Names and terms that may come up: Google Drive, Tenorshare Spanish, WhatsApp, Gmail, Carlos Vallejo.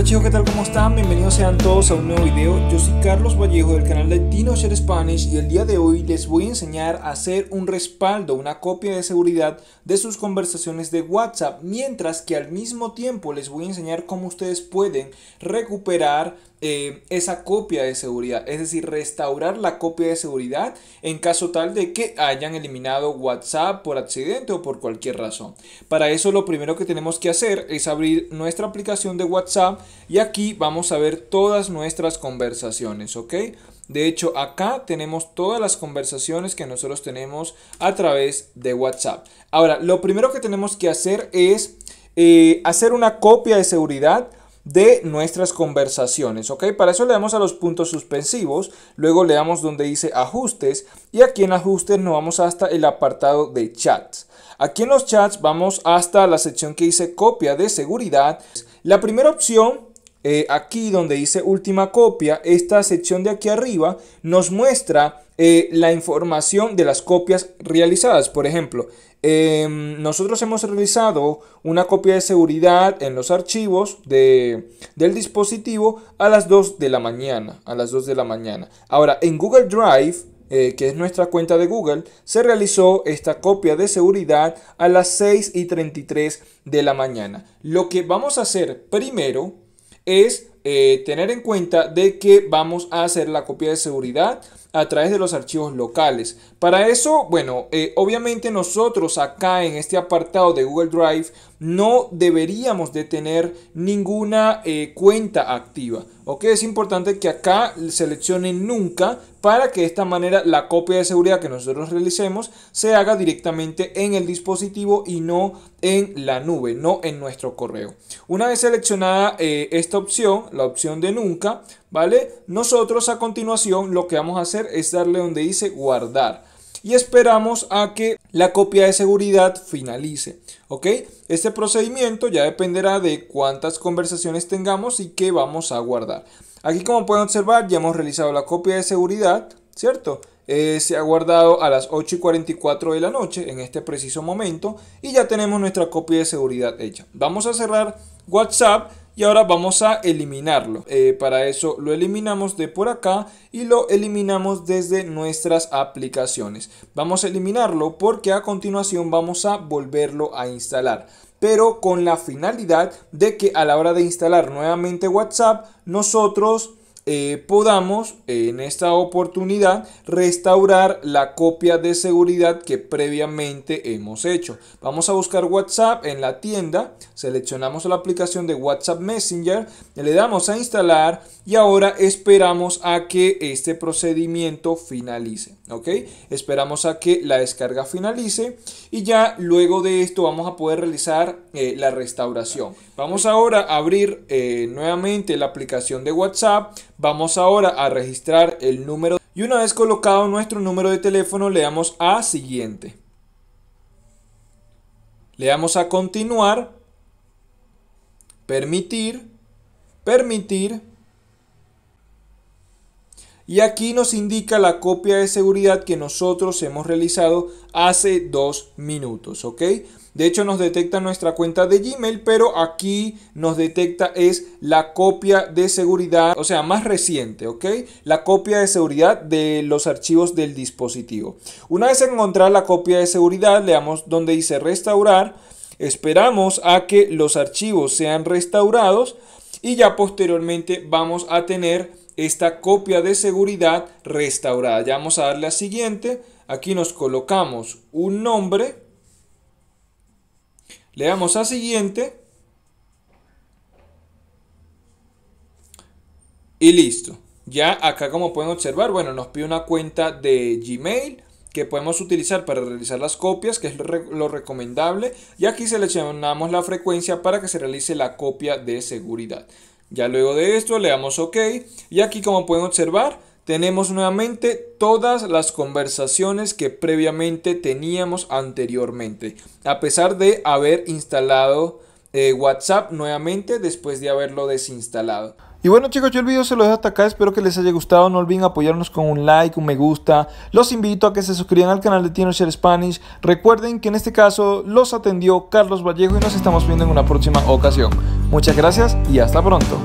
Hola chicos, ¿qué tal? ¿Cómo están? Bienvenidos sean todos a un nuevo video. Yo soy Carlos Vallejo del canal de Tenorshare Spanish y el día de hoy les voy a enseñar a hacer un respaldo, una copia de seguridad de sus conversaciones de WhatsApp, mientras que al mismo tiempo les voy a enseñar cómo ustedes pueden recuperar esa copia de seguridad, es decir, restaurar la copia de seguridad en caso tal de que hayan eliminado WhatsApp por accidente o por cualquier razón. Para eso lo primero que tenemos que hacer es abrir nuestra aplicación de WhatsApp y aquí vamos a ver todas nuestras conversaciones, ¿ok? De hecho, acá tenemos todas las conversaciones que nosotros tenemos a través de WhatsApp. Ahora, lo primero que tenemos que hacer es hacer una copia de seguridad de nuestras conversaciones, ok. Para eso le damos a los puntos suspensivos, luego le damos donde dice ajustes y aquí en ajustes nos vamos hasta el apartado de chats. Aquí en los chats vamos hasta la sección que dice copia de seguridad. La primera opción, aquí donde dice última copia, esta sección de aquí arriba nos muestra la información de las copias realizadas. Por ejemplo, nosotros hemos realizado una copia de seguridad en los archivos del dispositivo a las 2 de la mañana. Ahora, en Google Drive, que es nuestra cuenta de Google, se realizó esta copia de seguridad a las 6:33 de la mañana. Lo que vamos a hacer primero es tener en cuenta de que vamos a hacer la copia de seguridad a través de los archivos locales. Para eso, bueno, obviamente nosotros acá en este apartado de Google Drive no deberíamos de tener ninguna cuenta activa, ¿ok? Es importante que acá seleccionen nunca para que de esta manera la copia de seguridad que nosotros realicemos se haga directamente en el dispositivo y no en la nube, no en nuestro correo. Una vez seleccionada esta opción, la opción de nunca, ¿vale? Nosotros a continuación lo que vamos a hacer es darle donde dice guardar y esperamos a que la copia de seguridad finalice, ¿ok? Este procedimiento ya dependerá de cuántas conversaciones tengamos y qué vamos a guardar. Aquí, como pueden observar, ya hemos realizado la copia de seguridad, ¿cierto? Se ha guardado a las 8:44 de la noche en este preciso momento y ya tenemos nuestra copia de seguridad hecha. Vamos a cerrar WhatsApp y ahora vamos a eliminarlo. Para eso lo eliminamos de por acá y lo eliminamos desde nuestras aplicaciones. Vamos a eliminarlo porque a continuación vamos a volverlo a instalar, pero con la finalidad de que a la hora de instalar nuevamente WhatsApp nosotros podamos en esta oportunidad restaurar la copia de seguridad que previamente hemos hecho. Vamos a buscar WhatsApp en la tienda, seleccionamos la aplicación de WhatsApp Messenger, le damos a instalar y ahora esperamos a que este procedimiento finalice, ¿ok? Esperamos a que la descarga finalice y ya luego de esto vamos a poder realizar la restauración. Vamos ahora a abrir nuevamente la aplicación de WhatsApp. Vamos ahora a registrar el número y una vez colocado nuestro número de teléfono le damos a siguiente. Le damos a continuar, permitir y aquí nos indica la copia de seguridad que nosotros hemos realizado hace 2 minutos, ¿ok? De hecho nos detecta nuestra cuenta de Gmail, pero aquí nos detecta es la copia de seguridad, o sea, más reciente, ¿ok? La copia de seguridad de los archivos del dispositivo. Una vez encontrada la copia de seguridad, le damos donde dice restaurar, esperamos a que los archivos sean restaurados y ya posteriormente vamos a tener esta copia de seguridad restaurada. Ya vamos a darle a siguiente, aquí nos colocamos un nombre. Le damos a siguiente y listo. Ya acá, como pueden observar, bueno, nos pide una cuenta de Gmail que podemos utilizar para realizar las copias, que es lo recomendable. Y aquí seleccionamos la frecuencia para que se realice la copia de seguridad. Ya luego de esto le damos OK. Y aquí, como pueden observar, tenemos nuevamente todas las conversaciones que previamente teníamos anteriormente, a pesar de haber instalado WhatsApp nuevamente después de haberlo desinstalado. Y bueno chicos, yo el video se lo dejo hasta acá, espero que les haya gustado, no olviden apoyarnos con un like, un me gusta, los invito a que se suscriban al canal de Tenorshare Spanish, recuerden que en este caso los atendió Carlos Vallejo y nos estamos viendo en una próxima ocasión. Muchas gracias y hasta pronto.